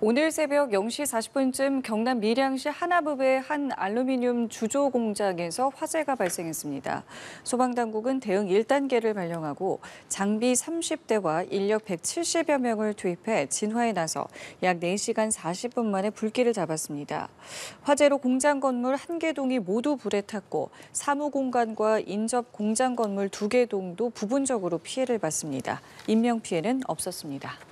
오늘 새벽 0시 40분쯤 경남 밀양시 하나읍의 한 알루미늄 주조 공장에서 화재가 발생했습니다. 소방당국은 대응 1단계를 발령하고 장비 30대와 인력 170여 명을 투입해 진화에 나서 약 4시간 40분 만에 불길을 잡았습니다. 화재로 공장 건물 1개 동이 모두 불에 탔고 사무공간과 인접 공장 건물 2개 동도 부분적으로 피해를 봤습니다. 인명피해는 없었습니다.